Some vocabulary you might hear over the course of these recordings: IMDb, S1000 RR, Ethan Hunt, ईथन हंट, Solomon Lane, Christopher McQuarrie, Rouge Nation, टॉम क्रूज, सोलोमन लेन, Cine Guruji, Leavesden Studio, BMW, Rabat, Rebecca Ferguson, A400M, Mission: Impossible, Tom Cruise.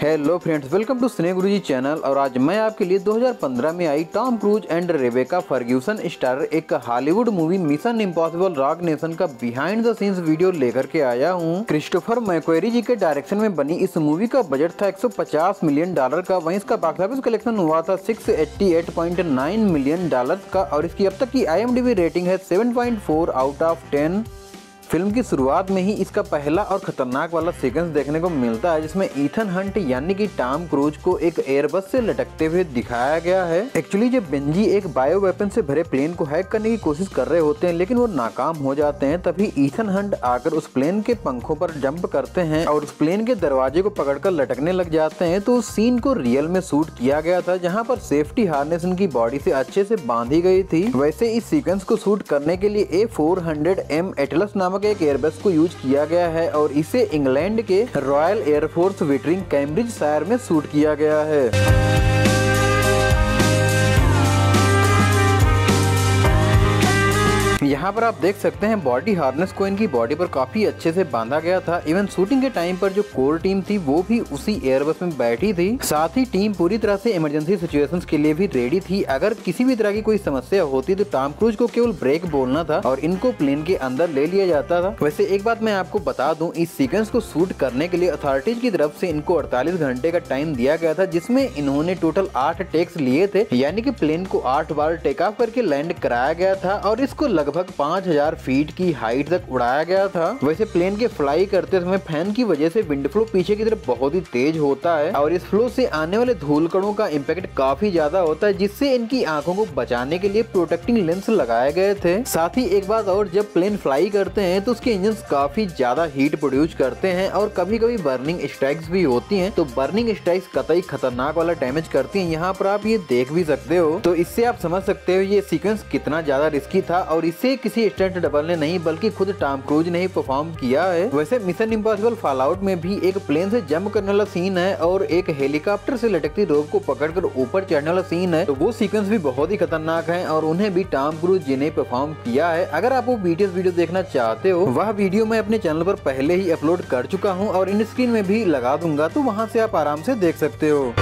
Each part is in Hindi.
Hello friends, welcome to cine Guruji channel. और आज मैं आपके लिए 2015 में आई टॉम क्रूज and Rebecca Ferguson starrer एक Hollywood movie Mission Impossible Rogue Nation का बिहाइंड द सीन्स वीडियो लेकर के आया हूं। क्रिस्टोफर मैक्वेरी जी के डायरेक्शन में बनी इस मूवी का बजट था 150 मिलियन डॉलर का। वहीं इसका बॉक्स ऑफिस कलेक्शन हुआ था 688.9 मिलियन डॉलर का और इसकी अब तक की IMDb रेटिंग है 7.4/10। फिल्म की शुरुआत में ही इसका पहला और खतरनाक वाला सीक्वेंस देखने को मिलता है, जिसमें ईथन हंट यानी कि टॉम क्रूज को एक एयरबस से लटकते हुए दिखाया गया है। एक्चुअली जब बेंजी एक बायो वेपन से भरे प्लेन को हैक करने की कोशिश कर रहे होते हैं लेकिन वो नाकाम हो जाते हैं, तभी ईथन हंट आकर उस प्लेन के पंखों पर जंप करते हैं और उस प्लेन के दरवाजे को पकड़कर लटकने लग जाते हैं। तो उस सीन को रियल में शूट किया गया था, जहाँ पर सेफ्टी हार्नेस उनकी बॉडी से अच्छे से बांधी गई थी। वैसे इस सीक्वेंस को शूट करने के लिए A400M एटलस नामक एक एयरबस को यूज किया गया है और इसे इंग्लैंड के Royal Air Force Wetherby Cambridgeshire में शूट किया गया है। यहाँ पर आप देख सकते हैं बॉडी हार्नेस को इनकी बॉडी पर काफी अच्छे से बांधा गया था। इवन शूटिंग के टाइम पर जो कोर टीम थी वो भी उसी एयरबस में बैठी थी। साथ ही टीम पूरी तरह से इमरजेंसी सिचुएशंस के लिए भी रेडी थी। अगर किसी भी तरह की कोई समस्या होती तो टॉम क्रूज को केवल ब्रेक बोलना था और इनको प्लेन के अंदर ले लिया जाता था। वैसे एक बात मैं आपको बता दूं, इस सीक्वेंस को शूट करने के लिए अथॉरिटीज की तरफ से इनको 48 घंटे का टाइम दिया गया था, जिसमें इन्होंने टोटल 8 टेक्स लिए थे। यानी कि प्लेन को 8 बार टेक ऑफ करके लैंड कराया गया था और इसको लगभग 5000 फीट की हाइट तक उड़ाया गया था। वैसे प्लेन के फ्लाई करते समय फैन की वजह से विंड फ्लो पीछे की तरफ बहुत ही तेज होता है और इस फ्लो से आने वाले धूलकणों का इम्पैक्ट काफी ज्यादा होता है, जिससे इनकी आंखों को बचाने के लिए प्रोटेक्टिंग लेंस लगाए गए थे। साथ ही एक बात और, जब प्लेन फ्लाई करते हैं तो उसके इंजन काफी ज्यादा हीट प्रोड्यूस करते हैं और कभी कभी बर्निंग स्ट्राइक्स भी होती है। तो बर्निंग स्ट्राइक्स कतई खतरनाक वाला डैमेज करती है, यहाँ पर आप ये देख भी सकते हो। तो इससे आप समझ सकते हो ये सीक्वेंस कितना ज्यादा रिस्की था और इससे किसी स्टंट डबल ने नहीं बल्कि खुद टॉम क्रूज ने ही परफॉर्म किया है। वैसे मिशन इम्पॉसिबल फॉलआउट में भी एक प्लेन से जंप करने वाला सीन है और एक हेलीकॉप्टर से लटकती रोप को पकड़कर ऊपर चढ़ने वाला सीन है। तो वो सीक्वेंस भी बहुत ही खतरनाक है और उन्हें भी टॉम क्रूज जी ने परफॉर्म किया है। अगर आप वो बीटीएस वीडियो देखना चाहते हो, वह वीडियो मैं अपने चैनल पर पहले ही अपलोड कर चुका हूँ और इन स्क्रीन में भी लगा दूंगा, तो वहाँ से आप आराम से देख सकते हो।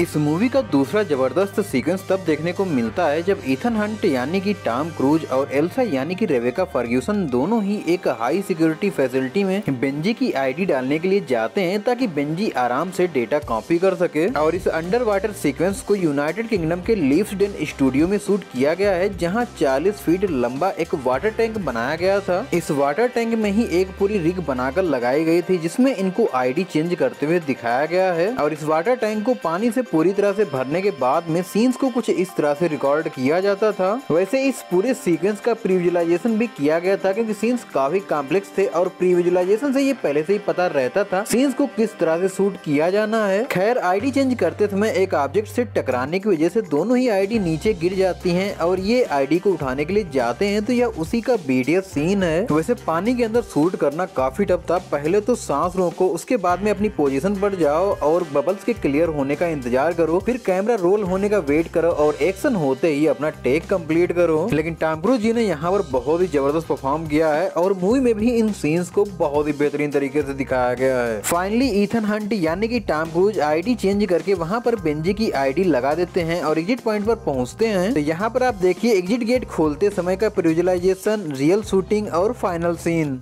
इस मूवी का दूसरा जबरदस्त सीक्वेंस तब देखने को मिलता है जब ईथन हंट यानी कि टॉम क्रूज और एल्सा यानी कि रेबेका फर्ग्यूसन दोनों ही एक हाई सिक्योरिटी फैसिलिटी में बेंजी की आईडी डालने के लिए जाते हैं ताकि बेंजी आराम से डेटा कॉपी कर सके। और इस अंडर वाटर सीक्वेंस को यूनाइटेड किंगडम के लीव्सडेन स्टूडियो में शूट किया गया है, जहाँ 40 फीट लंबा एक वाटर टैंक बनाया गया था। इस वाटर टैंक में ही एक पूरी रिग बनाकर लगाई गई थी, जिसमे इनको आईडी चेंज करते हुए दिखाया गया है। और इस वाटर टैंक को पानी से पूरी तरह से भरने के बाद में सीन्स को कुछ इस तरह से रिकॉर्ड किया जाता था। वैसे इस पूरे सीक्वेंस का प्रीविजुलाइजेशन भी किया गया था क्योंकि सीन्स काफी कॉम्प्लेक्स थे और प्रीविजुलाइजेशन से ये पहले से ही पता रहता था सीन्स को किस तरह से शूट किया जाना है। खैर आईडी चेंज करते समय एक ऑब्जेक्ट से टकराने की वजह से दोनों ही आईडी नीचे गिर जाती है और ये आईडी को उठाने के लिए जाते हैं, तो यह उसी का BTS सीन है। वैसे पानी के अंदर शूट करना काफी टफ था, पहले तो सांस रोको, उसके बाद में अपनी पोजीशन पर जाओ और बबल्स के क्लियर होने का इंतजार करो, फिर कैमरा रोल होने का वेट करो और एक्शन होते ही अपना टेक कंप्लीट करो। लेकिन टॉम क्रूज जी ने यहाँ पर बहुत ही जबरदस्त परफॉर्म किया है और मूवी में भी इन सीन्स को बहुत ही बेहतरीन तरीके से दिखाया गया है। फाइनली ईथन हंट यानी कि टॉम क्रूज आईडी चेंज करके वहाँ पर बेंजी की आईडी लगा देते हैं और एग्जिट पॉइंट पर पहुँचते हैं। तो यहाँ पर आप देखिए एग्जिट गेट खोलते समय का प्रिविजुलाइजेशन, रियल शूटिंग और फाइनल सीन।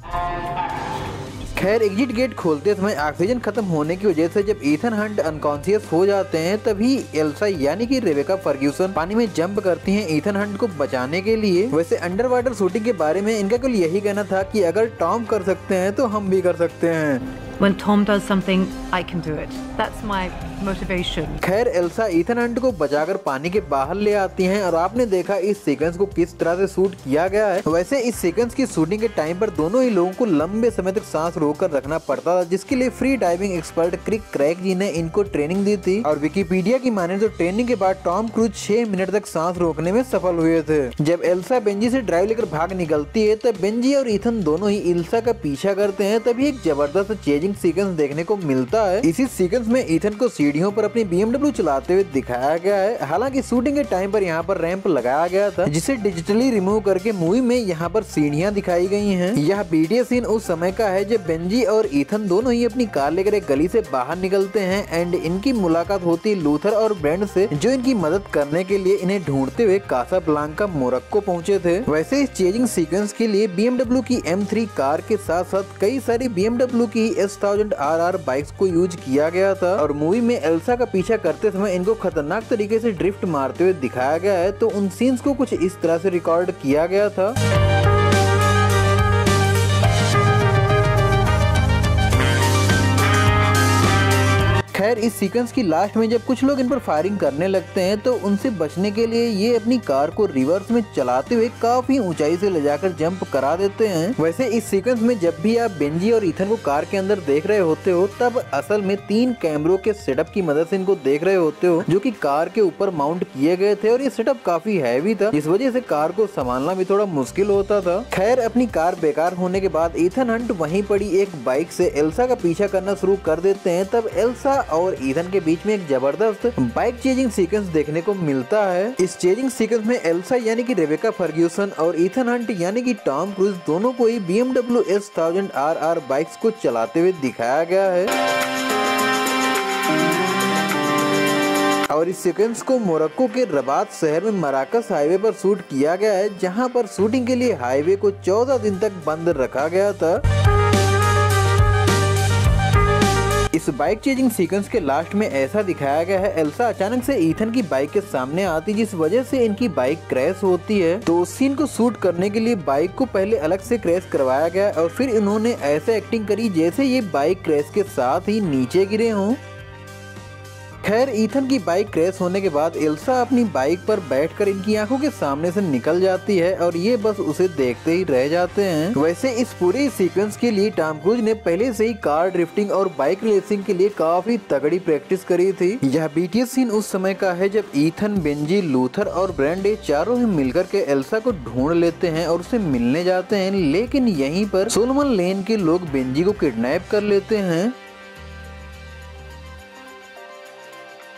खैर एग्जिट गेट खोलते समय ऑक्सीजन खत्म होने की वजह से जब ईथन हंट अनकॉन्शियस हो जाते हैं, तभी एल्सा यानी कि रेबेका फर्ग्यूसन पानी में जंप करती हैं ईथन हंट को बचाने के लिए। वैसे अंडर वाटर शूटिंग के बारे में इनका कुल यही कहना था कि अगर टॉम कर सकते हैं तो हम भी कर सकते हैं। When Tom does something, I can do it. That's my motivation. खैर एल्सा ईथन हंट को बचाकर पानी के बाहर ले आती हैं और आपने देखा इस सीक्वेंस को किस तरह से शूट किया गया है। वैसे इस सीक्वेंस की शूटिंग के टाइम पर दोनों ही लोगों को लंबे समय तक सांस रोककर रखना पड़ता था, जिसके लिए free diving expert Kirk Krack ji ने इनको ट्रेनिंग दी थी। और विकिपीडिया की माने तो ट्रेनिंग के बाद टॉम क्रूज 6 मिनट तक सांस रोकने में सफल हुए थे। जब एल्सा बेंजी से ड्राइव लेकर भाग निकलती है तब बेंजी और ईथन दोनों ही एल्सा का पीछा करते हैं, तभी एक जबरदस्त चेजिंग एक्शन सीक्वेंस देखने को मिलता है। इसी सीक्वेंस में ईथन को सीढ़ियों पर अपनी BMW चलाते हुए दिखाया गया है। हालांकि शूटिंग के टाइम पर यहाँ पर रैंप लगाया गया था जिसे डिजिटली रिमूव करके मूवी में यहाँ पर सीढ़ियाँ दिखाई गई हैं। यह BTS सीन उस समय का है जब बेंजी और ईथन दोनों ही अपनी कार लेकर एक गली से बाहर निकलते हैं एंड इनकी मुलाकात होती है लूथर और ब्रेंड से, जो इनकी मदद करने के लिए इन्हें ढूंढते हुए कासाब्लांका मोरक्को पहुँचे थे। वैसे इस चेजिंग सीक्वेंस के लिए BMW की M3 कार के साथ साथ कई सारी BMW की S1000 RR बाइक्स को यूज किया गया था और मूवी में एल्सा का पीछा करते समय इनको खतरनाक तरीके से ड्रिफ्ट मारते हुए दिखाया गया है। तो उन सीन्स को कुछ इस तरह से रिकॉर्ड किया गया था। खैर इस सीक्वेंस की लास्ट में जब कुछ लोग इन पर फायरिंग करने लगते हैं तो उनसे बचने के लिए ये अपनी कार को रिवर्स में चलाते हुए काफी ऊंचाई से ले जाकर जंप करा देते हैं। वैसे इस सीक्वेंस में जब भी आप बेंजी और ईथन को कार के अंदर देख रहे होते हो तब असल में 3 कैमरों के सेटअप की मदद से इनको देख रहे होते हो जो की कार के ऊपर माउंट किए गए थे और ये सेटअप काफी हैवी था, इस वजह से कार को संभालना भी थोड़ा मुश्किल होता था। खैर अपनी कार बेकार होने के बाद ईथन हंट वहीं पड़ी एक बाइक से एल्सा का पीछा करना शुरू कर देते हैं। तब एल्सा और ईथन के बीच में एक जबरदस्त बाइक चेजिंग सीक्वेंस देखने को मिलता है। इस चेजिंग सीक्वेंस में एल्सा यानी कि रेबेका फर्ग्यूसन और ईथन हंट यानी कि टॉम क्रूज दोनों को ही BMW S1000 RR बाइक्स को चलाते हुए दिखाया गया है और इस सीक्वेंस को मोरक्को के रबात शहर में मराकश हाईवे पर शूट किया गया है, जहाँ पर शूटिंग के लिए हाईवे को 14 दिन तक बंद रखा गया था। इस बाइक चेजिंग सीक्वेंस के लास्ट में ऐसा दिखाया गया है, एल्सा अचानक से ईथन की बाइक के सामने आती जिस वजह से इनकी बाइक क्रैश होती है। तो उस सीन को शूट करने के लिए बाइक को पहले अलग से क्रैश करवाया गया और फिर इन्होंने ऐसे एक्टिंग करी जैसे ये बाइक क्रैश के साथ ही नीचे गिरे हों। खैर ईथन की बाइक क्रैश होने के बाद एल्सा अपनी बाइक पर बैठकर इनकी आंखों के सामने से निकल जाती है और ये बस उसे देखते ही रह जाते हैं। वैसे इस पूरे सीक्वेंस के लिए टॉम क्रूज ने पहले से ही कार ड्रिफ्टिंग और बाइक रेसिंग के लिए काफी तगड़ी प्रैक्टिस करी थी। यह BTS सीन उस समय का है जब ईथन, बेंजी, लूथर और ब्रैंडे चारों ही मिलकर के एल्सा को ढूंढ लेते हैं और उसे मिलने जाते हैं, लेकिन यहीं पर सोलोमन लेन के लोग बेंजी को किडनैप कर लेते हैं।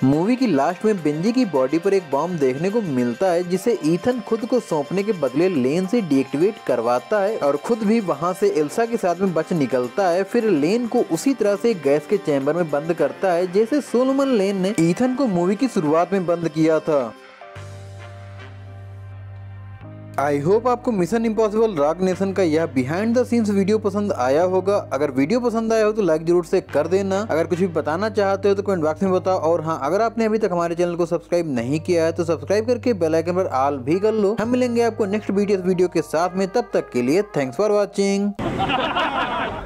मूवी की लास्ट में बेंजी की बॉडी पर एक बॉम्ब देखने को मिलता है जिसे ईथन खुद को सौंपने के बदले लेन से डीएक्टिवेट करवाता है और खुद भी वहां से एल्सा के साथ में बच निकलता है। फिर लेन को उसी तरह से गैस के चैम्बर में बंद करता है जैसे सोलोमन लेन ने ईथन को मूवी की शुरुआत में बंद किया था। आई होप आपको मिशन इम्पॉसिबल रॉग नेशन का यह बिहाइंड द सीन्स वीडियो पसंद आया होगा। अगर वीडियो पसंद आया हो तो लाइक जरूर से कर देना। अगर कुछ भी बताना चाहते हो तो कमेंट बॉक्स में बताओ। और हाँ, अगर आपने अभी तक हमारे चैनल को सब्सक्राइब नहीं किया है तो सब्सक्राइब करके बेल आइकन पर ऑल भी कर लो। हम मिलेंगे आपको नेक्स्ट BTS वीडियो के साथ में, तब तक के लिए थैंक्स फॉर वॉचिंग।